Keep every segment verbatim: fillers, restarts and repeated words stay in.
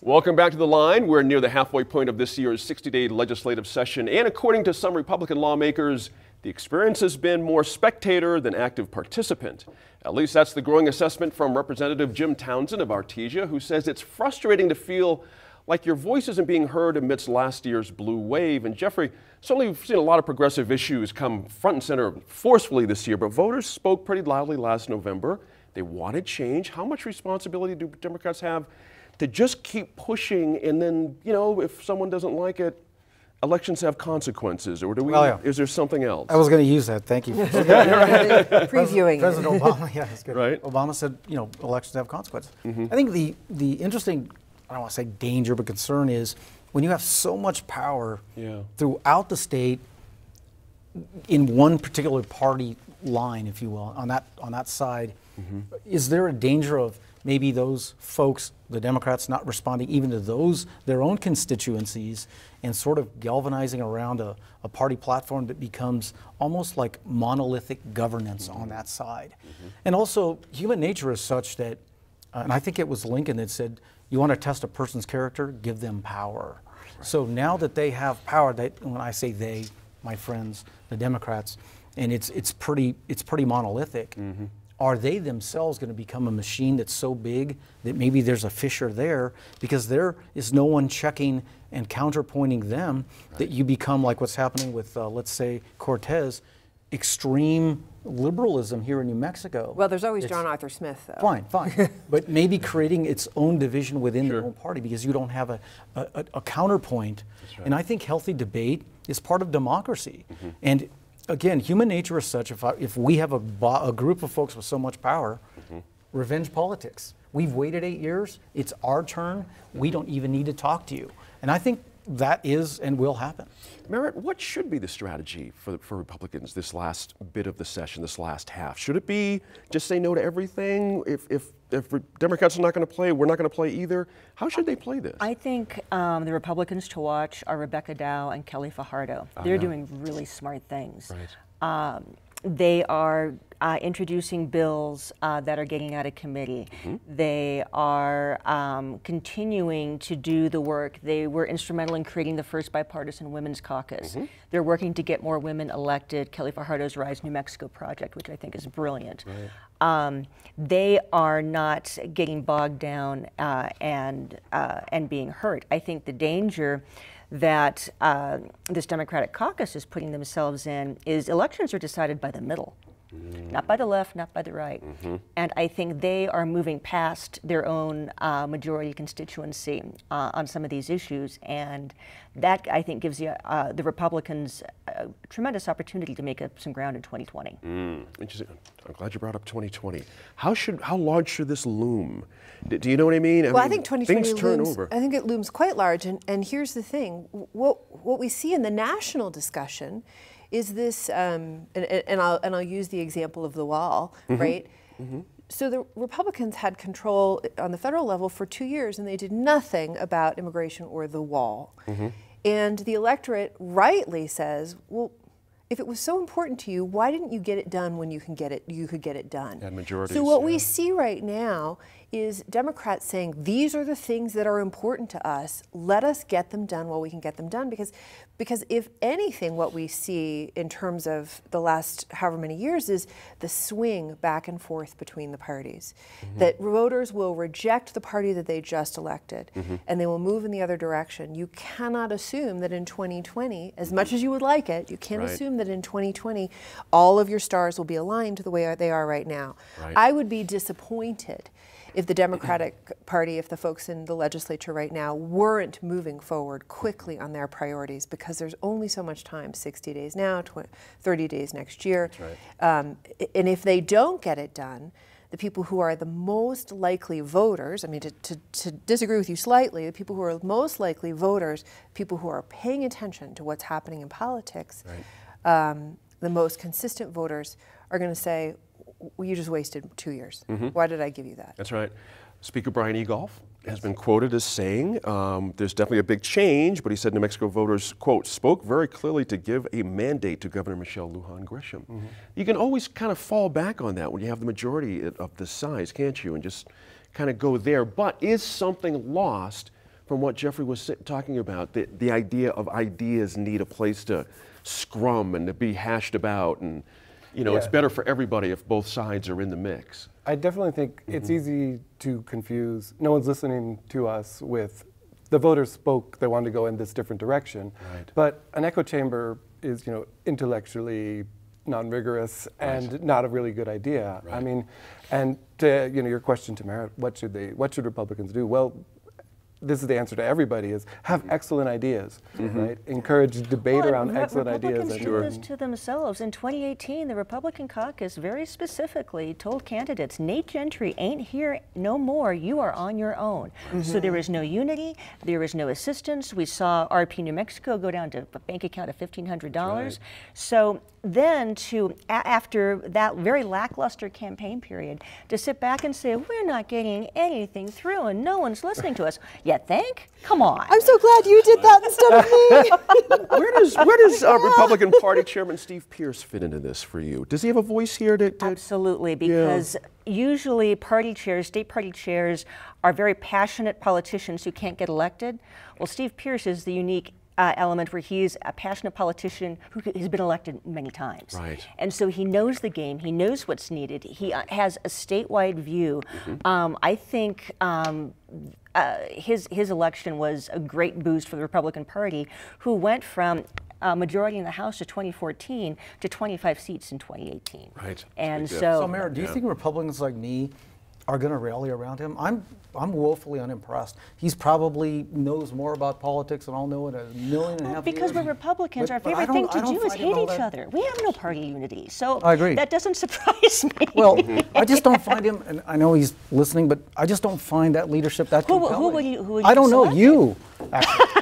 Welcome back to The Line. We're near the halfway point of this year's sixty-day legislative session, and according to some Republican lawmakers, the experience has been more spectator than active participant. At least that's the growing assessment from Representative Jim Townsend of Artesia, who says it's frustrating to feel like your voice isn't being heard amidst last year's blue wave. And Jeffrey, certainly we've seen a lot of progressive issues come front and center forcefully this year, but voters spoke pretty loudly last November. They wanted change. How much responsibility do Democrats have to just keep pushing, and then, you know, if someone doesn't like it, elections have consequences, or do we? Well, yeah. Is there something else? I was going to use that. Thank you. Previewing. President Obama, yeah, that's good. Right. Obama said, you know, elections have consequences. Mm-hmm. I think the the interesting, I don't want to say danger, but concern is when you have so much power yeah. throughout the state in one particular party line, if you will, on that on that side. Mm-hmm. Is there a danger of maybe those folks, the Democrats, not responding even to those, their own constituencies, and sort of galvanizing around a, a party platform that becomes almost like monolithic governance mm-hmm. on that side? Mm-hmm. And also, human nature is such that, uh, and I think it was Lincoln that said, you want to test a person's character, give them power. Right. So now that they have power, that, when I say they, my friends, the Democrats, and it's, it's, pretty, it's pretty monolithic. Mm-hmm. Are they themselves going to become a machine that's so big that maybe there's a fissure there because there is no one checking and counterpointing them right. that you become like what's happening with, uh, let's say, Cortez, extreme liberalism here in New Mexico. Well, there's always it's John Arthur Smith, though. Fine, fine. But maybe creating its own division within sure. their own party because you don't have a, a, a counterpoint. Right. And I think healthy debate is part of democracy. Mm-hmm. And again, human nature is such, if, I, if we have a, a group of folks with so much power, mm-hmm. revenge politics. We've waited eight years, it's our turn, we don't even need to talk to you. And I think that is and will happen. Merritt, what should be the strategy for, the, for Republicans this last bit of the session, this last half? Should it be just say no to everything? If, if, if Democrats are not going to play, we're not going to play either. How should they play this? I think um, the Republicans to watch are Rebecca Dow and Kelly Fajardo. Uh-huh. They're doing really smart things. Right. Um, they are uh, introducing bills uh, that are getting out of committee. Mm-hmm. They are um, continuing to do the work. They were instrumental in creating the first bipartisan women's caucus. Mm-hmm. They're working to get more women elected. Kelly Fajardo's Rise New Mexico project, which I think is brilliant. Right. Um, they are not getting bogged down uh, and, uh, and being hurt. I think the danger that uh, this Democratic caucus is putting themselves in is elections are decided by the middle, mm. not by the left, not by the right. Mm-hmm. And I think they are moving past their own uh, majority constituency uh, on some of these issues. And that, I think, gives the, uh, the Republicans a tremendous opportunity to make up some ground in twenty twenty. Mm. Interesting. I'm glad you brought up twenty twenty. How should, how large should this loom? D do you know what I mean? I well, mean, I think twenty twenty things turn looms, over. I think it looms quite large, and, and here's the thing. What, what we see in the national discussion is this, um, and, and, I'll, and I'll use the example of the wall, mm-hmm. right? Mm-hmm. So the Republicans had control on the federal level for two years, and they did nothing about immigration or the wall. Mm-hmm. And the electorate rightly says, well, if it was so important to you, why didn't you get it done when you can get it? You could get it done. And majorities, so what yeah. we see right now is Democrats saying these are the things that are important to us. Let us get them done while we can get them done, because, because if anything, what we see in terms of the last however many years is the swing back and forth between the parties. Mm-hmm. That voters will reject the party that they just elected, mm-hmm. and they will move in the other direction. You cannot assume that in twenty twenty, as much as you would like it, you can't right. assume that. In twenty twenty, all of your stars will be aligned the way they are right now. Right. I would be disappointed if the Democratic Party, if the folks in the legislature right now weren't moving forward quickly on their priorities, because there's only so much time, sixty days now, twenty, thirty days next year. Right. Um, and if they don't get it done, the people who are the most likely voters, I mean, to, to, to disagree with you slightly, the people who are most likely voters, people who are paying attention to what's happening in politics, right. Um, the most consistent voters are going to say, well, you just wasted two years. Mm-hmm. Why did I give you that? That's right. Speaker Brian Egolf has been quoted as saying, um, there's definitely a big change, but he said New Mexico voters, quote, spoke very clearly to give a mandate to Governor Michelle Lujan Grisham. Mm-hmm. You can always kind of fall back on that when you have the majority of the size, can't you? And just kind of go there. But is something lost from what Jeffrey was talking about, the, the idea of ideas need a place to scrum and to be hashed about, and you know, yeah. it's better for everybody if both sides are in the mix. I definitely think mm-hmm. it's easy to confuse, no one's listening to us with, the voters spoke, they wanted to go in this different direction. Right. But an echo chamber is, you know, intellectually non-rigorous and right. not a really good idea. Right. I mean, and to, you know, your question to Merritt, what should they, what should Republicans do? Well, this is the answer to everybody, is have mm-hmm. excellent ideas, mm-hmm. right? Encourage debate well, around excellent Republicans ideas. Republicans do this to themselves. In twenty eighteen, the Republican caucus very specifically told candidates, Nate Gentry ain't here no more, you are on your own. Mm-hmm. So there is no unity, there is no assistance. We saw R P New Mexico go down to a bank account of fifteen hundred dollars. Right. So then to, after that very lackluster campaign period, to sit back and say, we're not getting anything through and no one's listening to us. You think? Come on. I'm so glad you did that instead of me. Where does, where does uh, Republican Party Chairman Steve Pearce fit into this for you? Does he have a voice here to, to Absolutely, because yeah. usually party chairs, state party chairs, are very passionate politicians who can't get elected. Well, Steve Pearce is the unique Uh, element where he's a passionate politician who has been elected many times. Right. And so he knows the game, he knows what's needed, he uh, has a statewide view. Mm-hmm. um, I think um, uh, his, his election was a great boost for the Republican Party, who went from Uh, majority in the House to twenty fourteen to twenty-five seats in twenty eighteen. Right. And so, so Mayor, do you yeah. think Republicans like me are going to rally around him? I'm, I'm woefully unimpressed. He's probably knows more about politics than I'll know in a million and a well, half because years. We're Republicans, but, our favorite thing to do is hate each other. We have no party unity, so I agree. That doesn't surprise me. Well, I just don't find him, and I know he's listening, but I just don't find that leadership that who, compelling. Who will you, who will you I don't select? Know you, actually.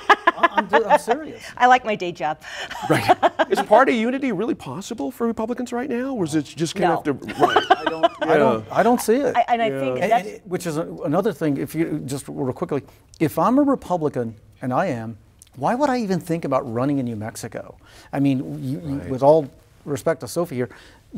I'm, I'm serious. I like my day job. Right. Is party unity really possible for Republicans right now, or is it just kind of no. have to? Right. I don't. Yeah. I don't. I don't see it. I, and I yeah. think that's and, and, which is a, another thing. If you just real quickly, if I'm a Republican, and I am, why would I even think about running in New Mexico? I mean, you, right. with all respect to Sophie here,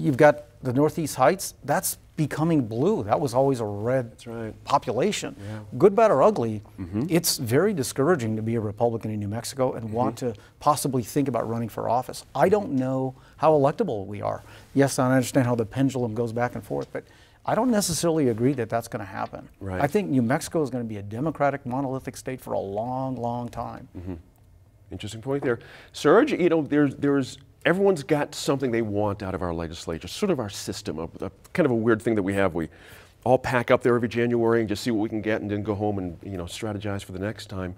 you've got the Northeast Heights. That's becoming blue. That was always a red That's right. population. Yeah. Good, bad, or ugly, mm-hmm. it's very discouraging to be a Republican in New Mexico and mm-hmm. want to possibly think about running for office. I don't know how electable we are. Yes, I understand how the pendulum goes back and forth, but I don't necessarily agree that that's going to happen. Right. I think New Mexico is going to be a Democratic, monolithic state for a long, long time. Mm-hmm. Interesting point there. Serge, you know, there's, there's everyone's got something they want out of our legislature, sort of our system, a, a kind of a weird thing that we have. We all pack up there every January and just see what we can get and then go home and, you know, strategize for the next time.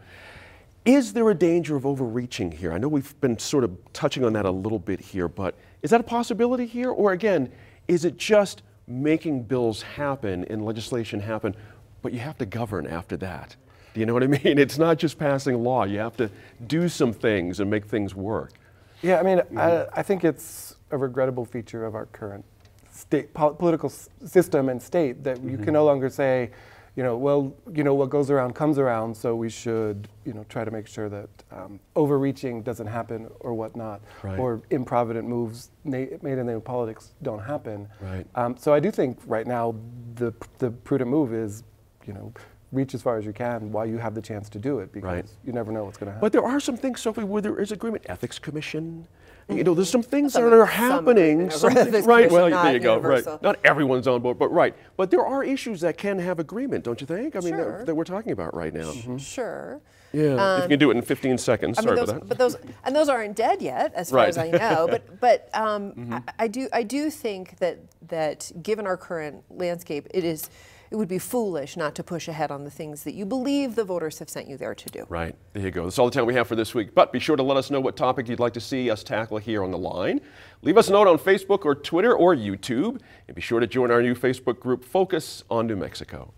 Is there a danger of overreaching here? I know we've been sort of touching on that a little bit here, but is that a possibility here? Or again, is it just making bills happen and legislation happen, but you have to govern after that? Do you know what I mean? It's not just passing law. You have to do some things and make things work. Yeah, I mean, I, I think it's a regrettable feature of our current state pol political s system and state that mm-hmm. you can no longer say, you know, well, you know, what goes around comes around, so we should, you know, try to make sure that um, overreaching doesn't happen or whatnot, right. or improvident moves made in the name of politics don't happen. Right. Um, so I do think right now the the prudent move is, you know, reach as far as you can while you have the chance to do it, because right. you never know what's going to happen. But there are some things, Sophie, where there is agreement. Ethics Commission, you know, there's some things some that are happening. Some some right, well, there you go, universal. Right. Not everyone's on board, but right. But there are issues that can have agreement, don't you think? I mean, sure. that, that we're talking about right now. Mm-hmm. Sure. Yeah, um, if you can do it in fifteen seconds, I mean, sorry those, for that. But those, and those aren't dead yet, as far right. as I know. But, but um, mm-hmm. I, I, do, I do think that, that given our current landscape, it is, it would be foolish not to push ahead on the things that you believe the voters have sent you there to do. Right, there you go. That's all the time we have for this week, but be sure to let us know what topic you'd like to see us tackle here on The Line. Leave us a note on Facebook or Twitter or YouTube, and be sure to join our new Facebook group, Focus on New Mexico.